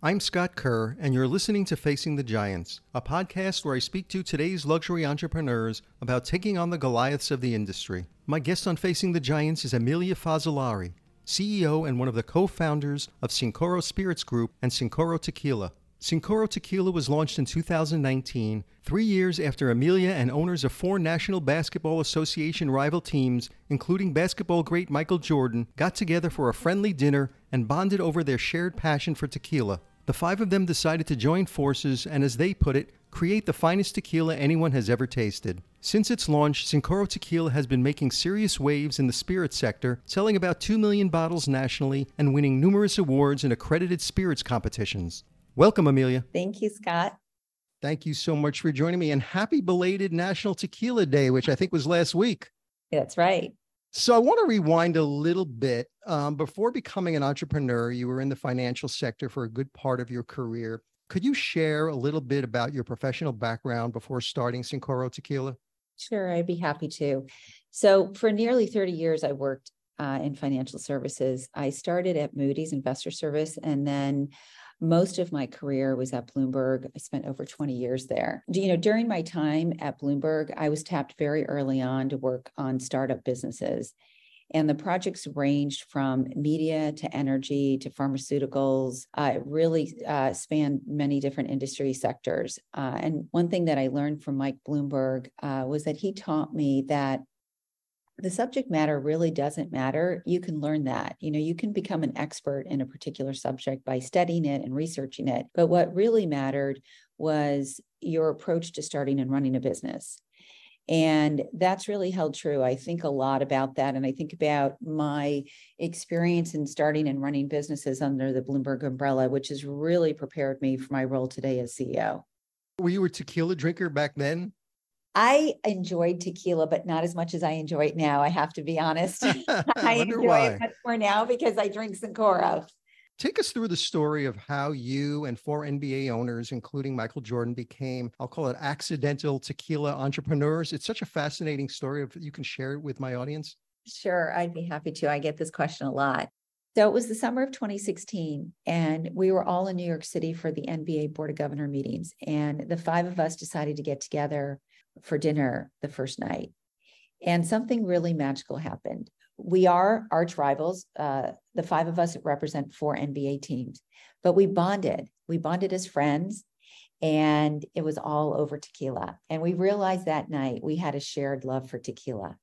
I'm Scott Kerr, and you're listening to Facing the Giants, a podcast where I speak to today's luxury entrepreneurs about taking on the Goliaths of the industry. My guest on Facing the Giants is Emilia Fazzalari, CEO and one of the co-founders of Cincoro Spirits Group and Cincoro Tequila. Cincoro Tequila was launched in 2019, 3 years after Emilia and owners of four National Basketball Association rival teams, including basketball great Michael Jordan, got together for a friendly dinner and bonded over their shared passion for tequila. The five of them decided to join forces and, as they put it, create the finest tequila anyone has ever tasted. Since its launch, Cincoro Tequila has been making serious waves in the spirits sector, selling about 2 million bottles nationally and winning numerous awards in accredited spirits competitions. Welcome, Emilia. Thank you, Scott. Thank you so much for joining me, and happy belated National Tequila Day, which I think was last week. That's right. So I want to rewind a little bit. Before becoming an entrepreneur, you were in the financial sector for a good part of your career. Could you share a little bit about your professional background before starting Cincoro Tequila? Sure, I'd be happy to. So for nearly 30 years, I worked in financial services. I started at Moody's Investor Service, and then most of my career was at Bloomberg. I spent over 20 years there. You know, during my time at Bloomberg, I was tapped very early on to work on startup businesses. And the projects ranged from media to energy to pharmaceuticals. It really spanned many different industry sectors. And one thing that I learned from Mike Bloomberg was that he taught me that the subject matter really doesn't matter. You can learn that. You know, you can become an expert in a particular subject by studying it and researching it. But what really mattered was your approach to starting and running a business. And that's really held true. I think a lot about that. And I think about my experience in starting and running businesses under the Bloomberg umbrella, which has really prepared me for my role today as CEO. Were you a tequila drinker back then? I enjoyed tequila, but not as much as I enjoy it now. I have to be honest. I enjoy it much more now because I drink Cincoro. Take us through the story of how you and four NBA owners, including Michael Jordan, became, I'll call it, accidental tequila entrepreneurs. It's such a fascinating story. If you can share it with my audience. Sure, I'd be happy to. I get this question a lot. So it was the summer of 2016, and we were all in New York City for the NBA Board of Governor meetings. And the five of us decided to get together for dinner the first night. And something really magical happened. We are arch rivals. The five of us represent four NBA teams, but we bonded. We bonded as friends, and it was all over tequila. And we realized that night we had a shared love for tequila.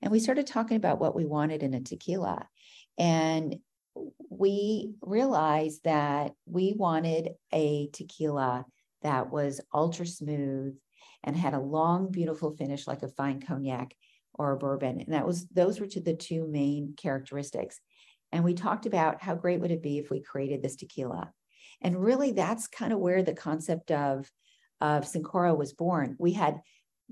And we started talking about what we wanted in a tequila. And we realized that we wanted a tequila that was ultra smooth and had a long, beautiful finish like a fine cognac or a bourbon. And those were the two main characteristics. And we talked about how great would it be if we created this tequila. And really, that's kind of where the concept of Cincoro was born. We had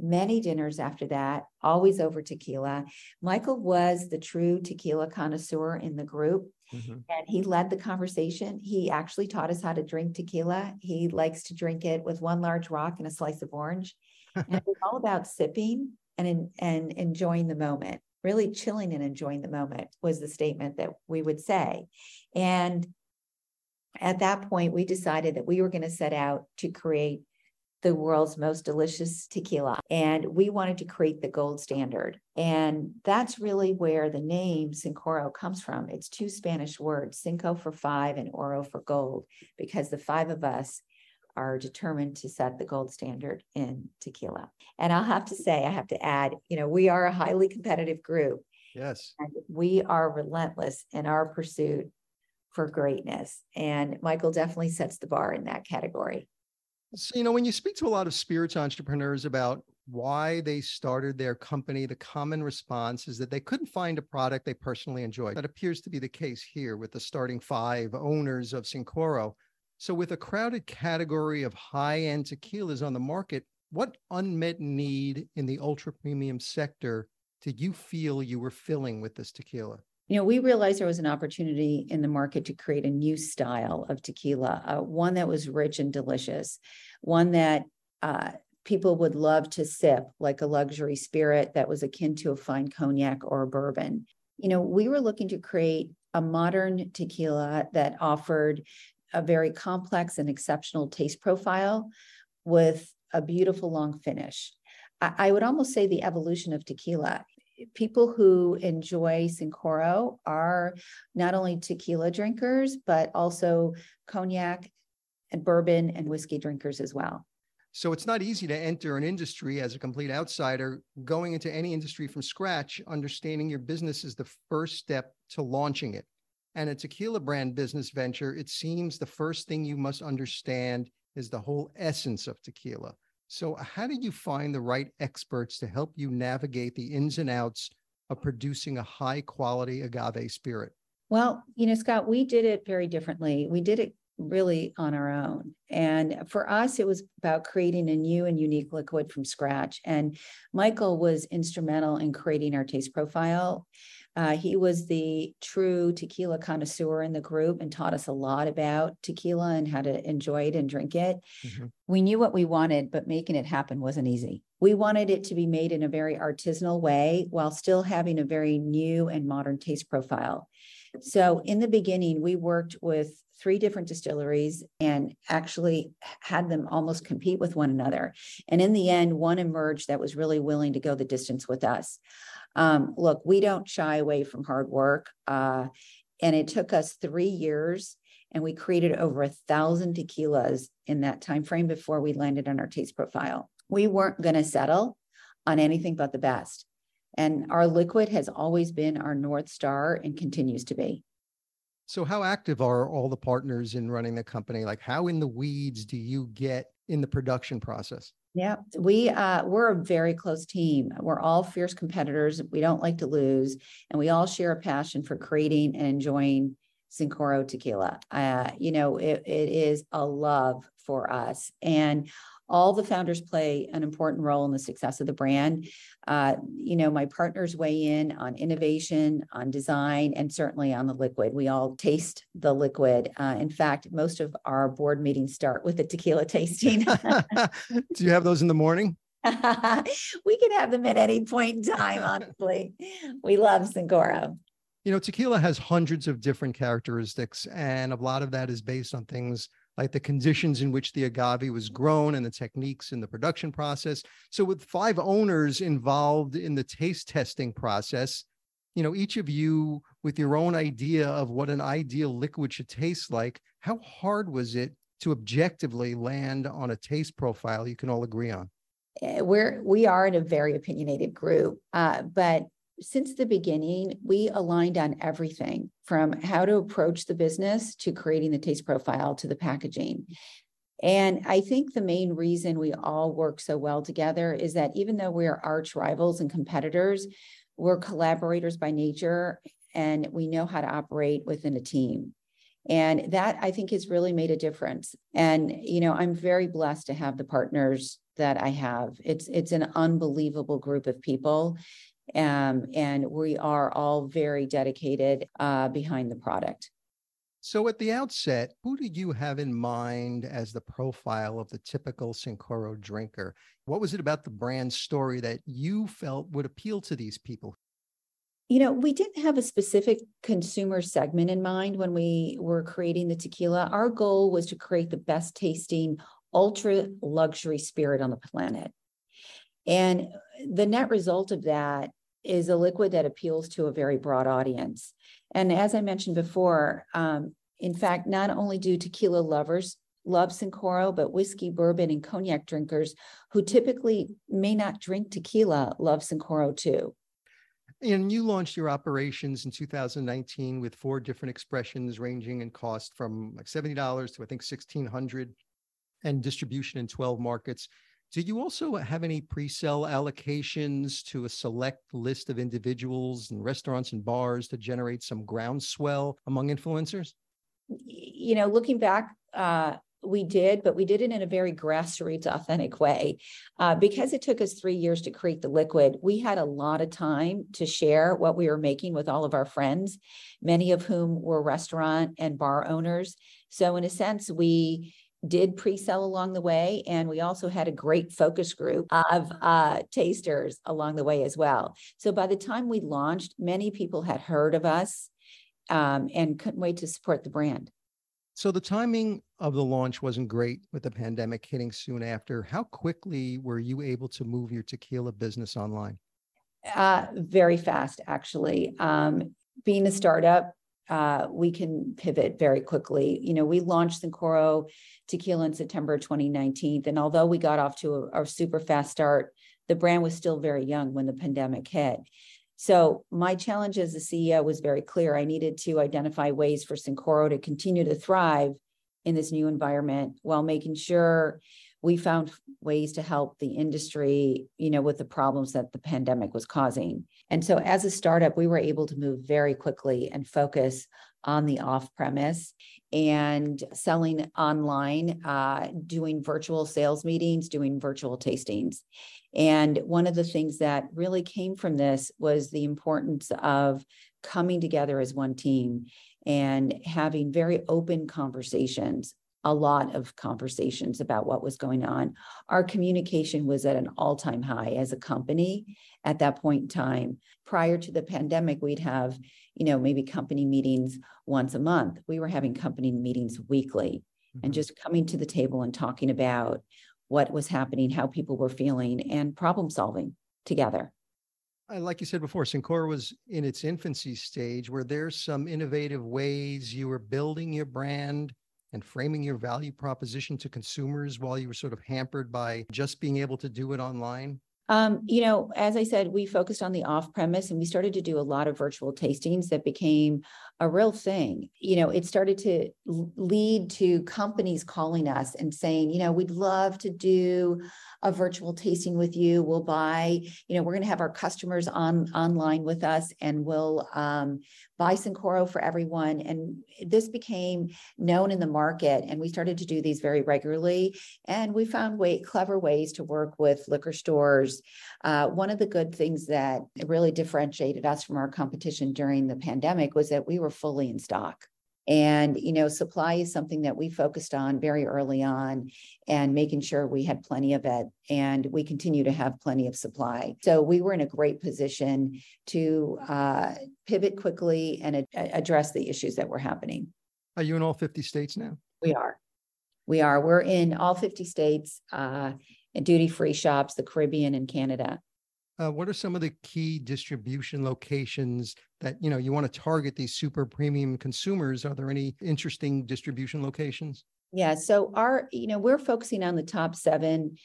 many dinners after that, always over tequila. Michael was the true tequila connoisseur in the group, and he led the conversation. He actually taught us how to drink tequila. He likes to drink it with one large rock and a slice of orange. And it was all about sipping and enjoying the moment. Really chilling and enjoying the moment was the statement that we would say. And at that point, we decided that we were going to set out to create the world's most delicious tequila. And we wanted to create the gold standard. And that's really where the name Cincoro comes from. It's two Spanish words, cinco for five and oro for gold, because the five of us are determined to set the gold standard in tequila. And I have to add, you know, we are a highly competitive group. Yes. And we are relentless in our pursuit for greatness. And Michael definitely sets the bar in that category. So, you know, when you speak to a lot of spirits entrepreneurs about why they started their company, the common response is that they couldn't find a product they personally enjoyed. That appears to be the case here with the starting five owners of Cincoro. So with a crowded category of high-end tequilas on the market, what unmet need in the ultra-premium sector did you feel you were filling with this tequila? You know, we realized there was an opportunity in the market to create a new style of tequila, one that was rich and delicious, one that people would love to sip, like a luxury spirit that was akin to a fine cognac or a bourbon. You know, we were looking to create a modern tequila that offered a very complex and exceptional taste profile with a beautiful long finish. I would almost say the evolution of tequila. People who enjoy Cincoro are not only tequila drinkers, but also cognac and bourbon and whiskey drinkers as well. So it's not easy to enter an industry as a complete outsider. Going into any industry from scratch, understanding your business is the first step to launching it. And a tequila brand business venture, it seems the first thing you must understand is the whole essence of tequila. So how did you find the right experts to help you navigate the ins and outs of producing a high quality agave spirit? Well, you know, Scott, we did it very differently. We did it really on our own. And for us, it was about creating a new and unique liquid from scratch. And Michael was instrumental in creating our taste profile. He was the true tequila connoisseur in the group and taught us a lot about tequila and how to enjoy it and drink it. Mm-hmm. We knew what we wanted, but making it happen wasn't easy. We wanted it to be made in a very artisanal way while still having a very new and modern taste profile. So in the beginning, we worked with 3 different distilleries and actually had them almost compete with one another. And in the end, one emerged that was really willing to go the distance with us. Look, we don't shy away from hard work. And it took us 3 years and we created over 1,000 tequilas in that time frame before we landed on our taste profile. We weren't going to settle on anything but the best. And our liquid has always been our North Star and continues to be. So how active are all the partners in running the company? Like, how in the weeds do you get in the production process? Yeah, we're a very close team. We're all fierce competitors. We don't like to lose. And we all share a passion for creating and enjoying Cincoro tequila. It is a love for us. And all the founders play an important role in the success of the brand. My partners weigh in on innovation, on design, and certainly on the liquid. We all taste the liquid. In fact, most of our board meetings start with a tequila tasting. Do you have those in the morning? We can have them at any point in time, honestly. We love Cincoro. You know, tequila has hundreds of different characteristics, and a lot of that is based on things like the conditions in which the agave was grown and the techniques in the production process. So with 5 owners involved in the taste testing process, you know, each of you with your own idea of what an ideal liquid should taste like, how hard was it to objectively land on a taste profile you can all agree on? We are in a very opinionated group, but since the beginning, we aligned on everything from how to approach the business to creating the taste profile to the packaging. And I think the main reason we all work so well together is that even though we are arch rivals and competitors, we're collaborators by nature and we know how to operate within a team. And that, I think, has really made a difference. And, you know, I'm very blessed to have the partners that I have. It's an unbelievable group of people. And we are all very dedicated behind the product. So at the outset, who did you have in mind as the profile of the typical Cincoro drinker? What was it about the brand story that you felt would appeal to these people? You know, we didn't have a specific consumer segment in mind when we were creating the tequila. Our goal was to create the best tasting ultra luxury spirit on the planet. And the net result of that is a liquid that appeals to a very broad audience. And as I mentioned before, in fact, not only do tequila lovers love Cincoro, but whiskey, bourbon, and cognac drinkers who typically may not drink tequila love Cincoro too. And you launched your operations in 2019 with 4 different expressions ranging in cost from like $70 to I think $1,600 and distribution in 12 markets. Do you also have any pre-sale allocations to a select list of individuals and restaurants and bars to generate some groundswell among influencers? You know, looking back, we did, but we did it in a very grassroots, authentic way. Because it took us 3 years to create the liquid, we had a lot of time to share what we were making with all of our friends, many of whom were restaurant and bar owners. So in a sense, we did pre-sell along the way. And we also had a great focus group of tasters along the way as well. So by the time we launched, many people had heard of us and couldn't wait to support the brand. So the timing of the launch wasn't great with the pandemic hitting soon after. How quickly were you able to move your tequila business online? Very fast, actually. Being a startup, we can pivot very quickly. You know, we launched Cincoro Tequila in September 2019. And although we got off to a super fast start, the brand was still very young when the pandemic hit. So my challenge as a CEO was very clear. I needed to identify ways for Cincoro to continue to thrive in this new environment while making sure we found ways to help the industry, you know, with the problems that the pandemic was causing. And so as a startup, we were able to move very quickly and focus on the off-premise and selling online, doing virtual sales meetings, doing virtual tastings. And one of the things that really came from this was the importance of coming together as one team and having very open conversations, a lot of conversations about what was going on. Our communication was at an all-time high as a company at that point in time. Prior to the pandemic, we'd have, you know, maybe company meetings once a month. We were having company meetings weekly and just coming to the table and talking about what was happening, how people were feeling, and problem solving together. Like you said before, Cincoro was in its infancy stage. Were there some innovative ways you were building your brand and framing your value proposition to consumers while you were sort of hampered by just being able to do it online? You know, as I said, we focused on the off-premise and we started to do a lot of virtual tastings that became a real thing. You know, it started to lead to companies calling us and saying, you know, we'd love to do a virtual tasting with you. We'll buy, you know, we're going to have our customers online with us and we'll buy Cincoro for everyone. And this became known in the market and we started to do these very regularly. And we found clever ways to work with liquor stores. One of the good things that really differentiated us from our competition during the pandemic was that we were fully in stock. And, you know, supply is something that we focused on very early on and making sure we had plenty of it. And we continue to have plenty of supply. So we were in a great position to pivot quickly and address the issues that were happening. Are you in all 50 states now? We are. We're in all 50 states. And duty-free shops, the Caribbean and Canada. What are some of the key distribution locations that, you know, you want to target these super premium consumers? Are there any interesting distribution locations? Yeah, so we're focusing on the top 7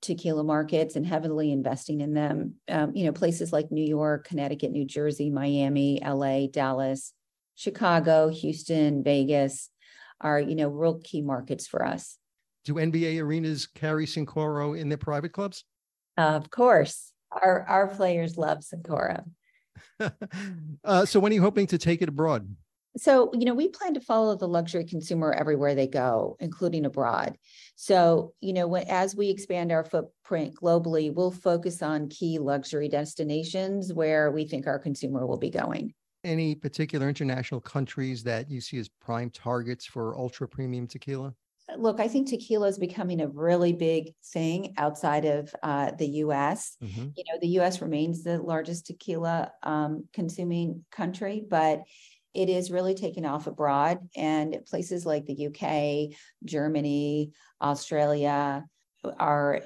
tequila markets and heavily investing in them. You know, places like New York, Connecticut, New Jersey, Miami, LA, Dallas, Chicago, Houston, Vegas are, you know, real key markets for us. Do NBA arenas carry Cincoro in their private clubs? Of course. Our players love Cincoro. So when are you hoping to take it abroad? So, you know, we plan to follow the luxury consumer everywhere they go, including abroad. So, you know, as we expand our footprint globally, we'll focus on key luxury destinations where we think our consumer will be going. Any particular international countries that you see as prime targets for ultra premium tequila? Look, I think tequila is becoming a really big thing outside of the U.S. Mm-hmm. You know, the U.S. remains the largest tequila consuming country, but it is really taking off abroad. And places like the U.K., Germany, Australia are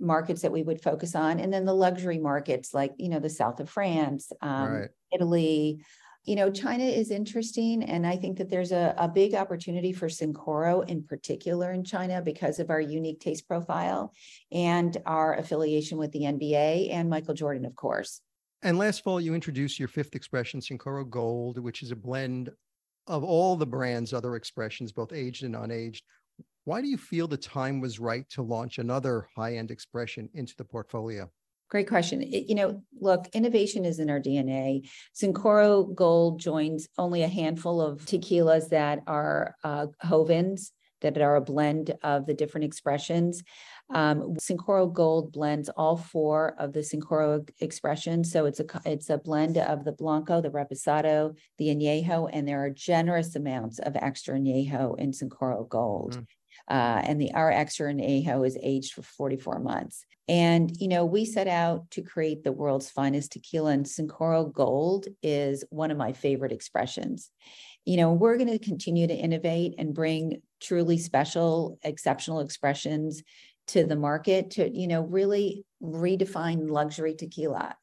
markets that we would focus on. And then the luxury markets like, you know, the south of France, right. Italy. You know, China is interesting, and I think that there's a big opportunity for Cincoro in particular in China because of our unique taste profile and our affiliation with the NBA and Michael Jordan, of course. And last fall, you introduced your 5th expression, Cincoro Gold, which is a blend of all the brand's other expressions, both aged and unaged. Why do you feel the time was right to launch another high-end expression into the portfolio? Great question. You know, look, innovation is in our DNA. Cincoro Gold joins only a handful of tequilas that are Hovens, that are a blend of the different expressions. Cincoro Gold blends all 4 of the Cincoro expressions. So it's a blend of the Blanco, the Reposado, the Añejo, and there are generous amounts of extra Añejo in Cincoro Gold. Mm-hmm. And our extra Añejo is aged for 44 months. And, you know, we set out to create the world's finest tequila, and Cincoro Gold is one of my favorite expressions. you know, we're going to continue to innovate and bring truly special, exceptional expressions to the market to, you know, really redefine luxury tequila.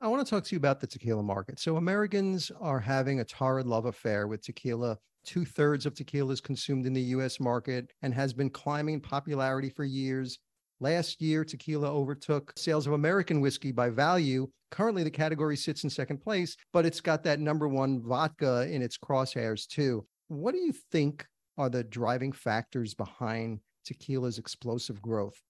I want to talk to you about the tequila market. So Americans are having a torrid love affair with tequila. 2/3 of tequila is consumed in the U.S. market and has been climbing popularity for years. Last year, tequila overtook sales of American whiskey by value. Currently, the category sits in second place, but it's got that number one vodka in its crosshairs too. What do you think are the driving factors behind tequila's explosive growth?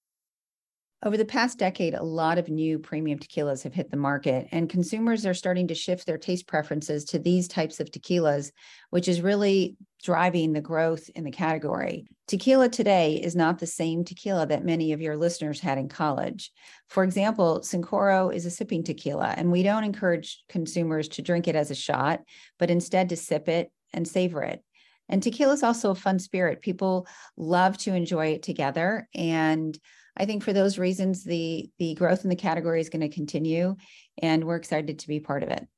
Over the past decade, a lot of new premium tequilas have hit the market, and consumers are starting to shift their taste preferences to these types of tequilas, which is really driving the growth in the category. Tequila today is not the same tequila that many of your listeners had in college. For example, Cincoro is a sipping tequila, and we don't encourage consumers to drink it as a shot, but instead to sip it and savor it. And tequila is also a fun spirit. People love to enjoy it together, and I think for those reasons, the growth in the category is going to continue, and we're excited to be part of it.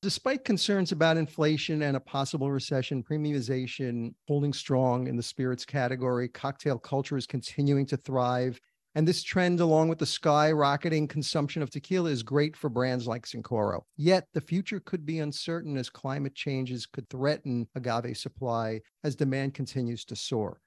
Despite concerns about inflation and a possible recession, premiumization holding strong in the spirits category, cocktail culture is continuing to thrive. And this trend, along with the skyrocketing consumption of tequila, is great for brands like Cincoro. Yet the future could be uncertain as climate changes could threaten agave supply as demand continues to soar.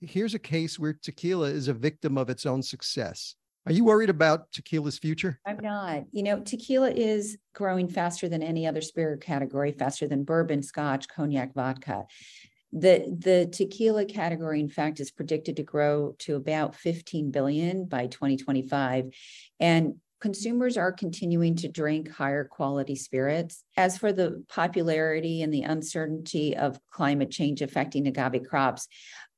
Here's a case where tequila is a victim of its own success. Are you worried about tequila's future? I'm not. You know, tequila is growing faster than any other spirit category, faster than bourbon, scotch, cognac, vodka. The tequila category, in fact, is predicted to grow to about $15 billion by 2025. And consumers are continuing to drink higher quality spirits. As for the popularity and the uncertainty of climate change affecting agave crops,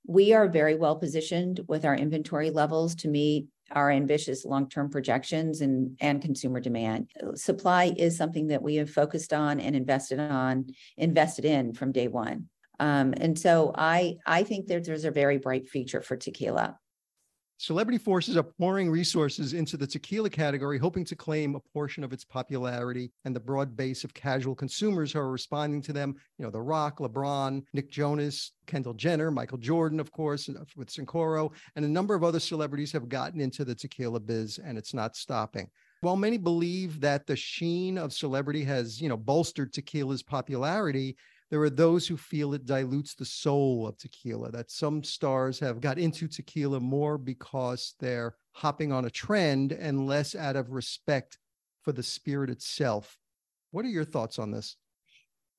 we are very well positioned with our inventory levels to meet our ambitious long-term projections and consumer demand. Supply is something that we have focused on and invested in from day one. And so I think there's a very bright future for tequila. Celebrity forces are pouring resources into the tequila category, hoping to claim a portion of its popularity and the broad base of casual consumers who are responding to them. You know, The Rock, LeBron, Nick Jonas, Kendall Jenner, Michael Jordan, of course, with Cincoro, and a number of other celebrities have gotten into the tequila biz, and it's not stopping. While many believe that the sheen of celebrity has, you know, bolstered tequila's popularity, there are those who feel it dilutes the soul of tequila, that some stars have got into tequila more because they're hopping on a trend and less out of respect for the spirit itself. What are your thoughts on this?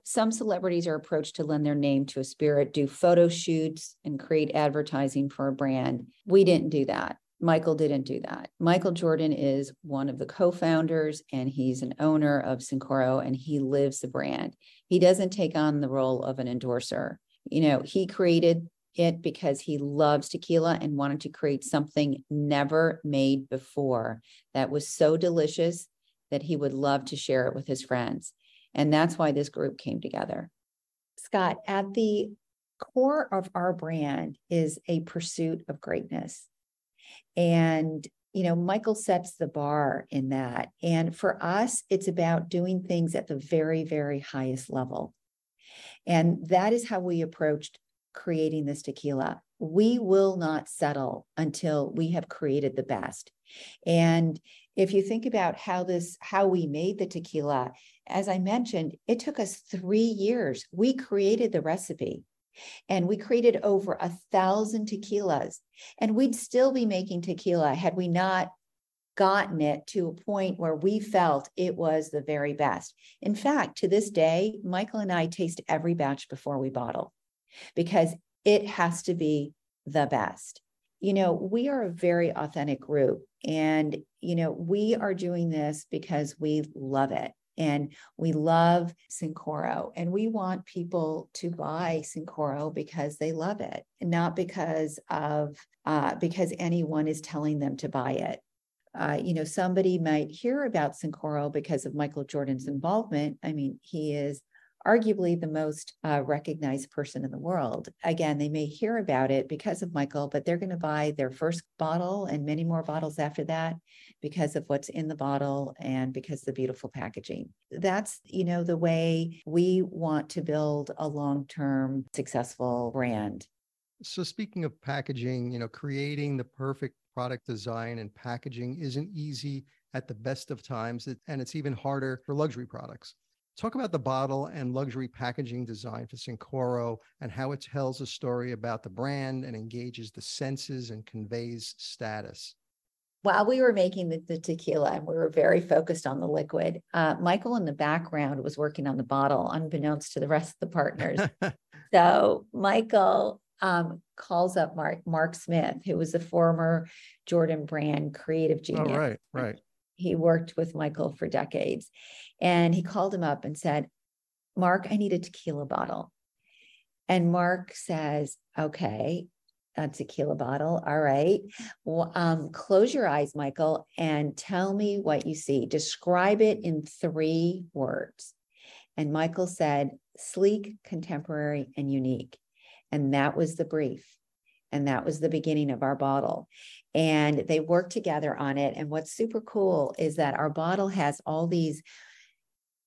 Some celebrities are approached to lend their name to a spirit, do photo shoots, and create advertising for a brand. We didn't do that. Michael didn't do that. Michael Jordan is one of the co-founders, and he's an owner of Cincoro, and he lives the brand. He doesn't take on the role of an endorser. You know, he created it because he loves tequila and wanted to create something never made before that was so delicious that he would love to share it with his friends. And that's why this group came together. Scott, at the core of our brand is a pursuit of greatness. And, you know, Michael sets the bar in that. And for us, it's about doing things at the very, very highest level. And that is how we approached creating this tequila. We will not settle until we have created the best. And if you think about how we made the tequila, as I mentioned, it took us 3 years. We created the recipe. And we created over 1,000 tequilas, and we'd still be making tequila had we not gotten it to a point where we felt it was the very best. In fact, to this day, Michael and I taste every batch before we bottle because it has to be the best. You know, we are a very authentic group, and, you know, we are doing this because we love it. And we love Cincoro, and we want people to buy Cincoro because they love it, not because anyone is telling them to buy it. You know, somebody might hear about Cincoro because of Michael Jordan's involvement. I mean, he is arguably the most recognized person in the world. Again, they may hear about it because of Michael, but they're going to buy their first bottle and many more bottles after that because of what's in the bottle and because of the beautiful packaging. That's, you know, the way we want to build a long-term successful brand. So speaking of packaging, you know, creating the perfect product design and packaging isn't easy at the best of times, and it's even harder for luxury products. Talk about the bottle and luxury packaging design for Cincoro and how it tells a story about the brand and engages the senses and conveys status. While we were making the tequila and we were very focused on the liquid, Michael in the background was working on the bottle, unbeknownst to the rest of the partners. So Michael calls up Mark Smith, who was the former Jordan brand creative genius. Oh, right. He worked with Michael for decades, and he called him up and said, "Mark, I need a tequila bottle." And Mark says, "Okay, a tequila bottle. All right. Well, close your eyes, Michael, and tell me what you see. Describe it in 3 words. And Michael said, "Sleek, contemporary, and unique." And that was the brief. And that was the beginning of our bottle. And they worked together on it. And what's super cool is that our bottle has all these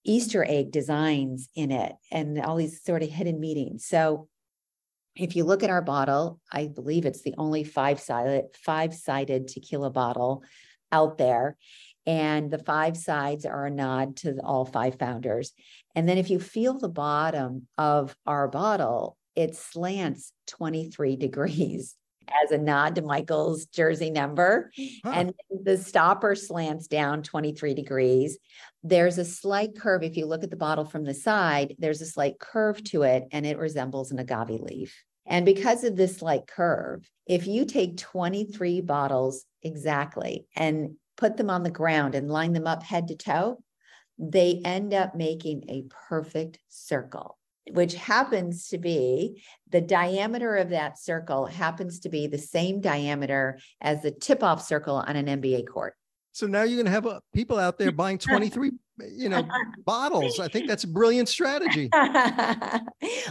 Easter egg designs in it and all these sort of hidden meanings. So if you look at our bottle, I believe it's the only five-sided tequila bottle out there. And the 5 sides are a nod to all 5 founders. And then if you feel the bottom of our bottle, it slants 23 degrees as a nod to Michael's jersey number. Huh. And the stopper slants down 23 degrees. There's a slight curve. If you look at the bottle from the side, there's a slight curve to it, and it resembles an agave leaf. And because of this slight curve, if you take 23 bottles exactly and put them on the ground and line them up head to toe, they end up making a perfect circle, which happens to be the diameter of that circle happens to be the same diameter as the tip-off circle on an NBA court. So now you're going to have people out there buying 23, bottles. I think that's a brilliant strategy.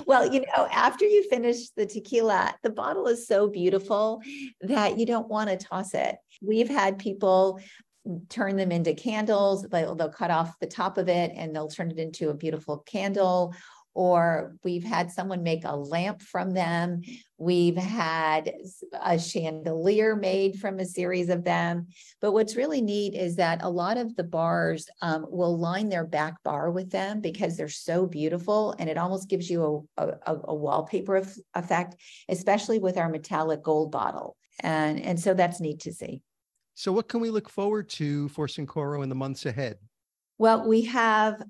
Well, after you finish the tequila, the bottle is so beautiful that you don't want to toss it. We've had people turn them into candles, but they'll cut off the top of it and they'll turn it into a beautiful candle. Or we've had someone make a lamp from them. We've had a chandelier made from a series of them. But what's really neat is that a lot of the bars will line their back bar with them because they're so beautiful. And it almost gives you a wallpaper effect, especially with our metallic gold bottle. And so that's neat to see. So what can we look forward to for Cincoro in the months ahead? Well, we have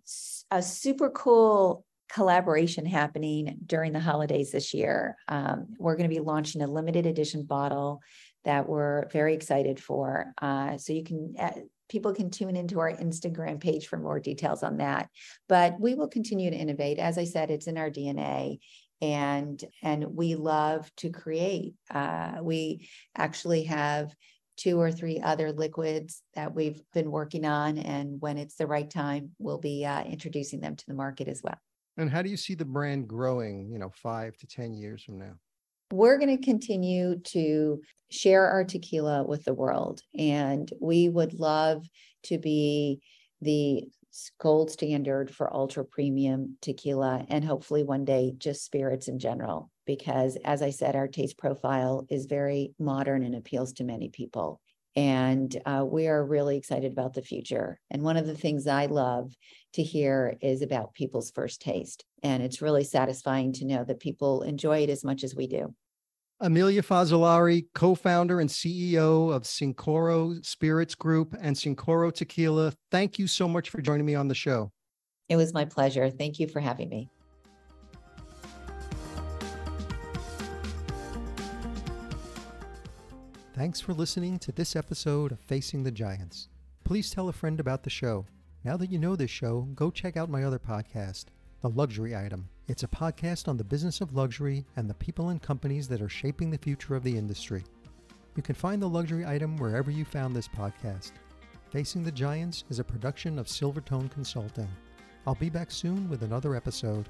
a super cool collaboration happening during the holidays this year. We're going to be launching a limited edition bottle that we're very excited for. So you can, people can tune into our Instagram page for more details on that, but we will continue to innovate. As I said, it's in our DNA, and we love to create. We actually have 2 or 3 other liquids that we've been working on. And when it's the right time, we'll be introducing them to the market as well. And how do you see the brand growing, 5 to 10 years from now? We're going to continue to share our tequila with the world. And we would love to be the gold standard for ultra premium tequila and hopefully one day just spirits in general. Because as I said, our taste profile is very modern and appeals to many people. And we are really excited about the future. And one of the things I love to hear is about people's first taste. And it's really satisfying to know that people enjoy it as much as we do. Emilia Fazzalari, co-founder and CEO of Cincoro Spirits Group and Cincoro Tequila, thank you so much for joining me on the show. It was my pleasure. Thank you for having me. Thanks for listening to this episode of Facing the Giants. Please tell a friend about the show. Now that you know this show, go check out my other podcast, The Luxury Item. It's a podcast on the business of luxury and the people and companies that are shaping the future of the industry. You can find The Luxury Item wherever you found this podcast. Facing the Giants is a production of Silvertone Consulting. I'll be back soon with another episode.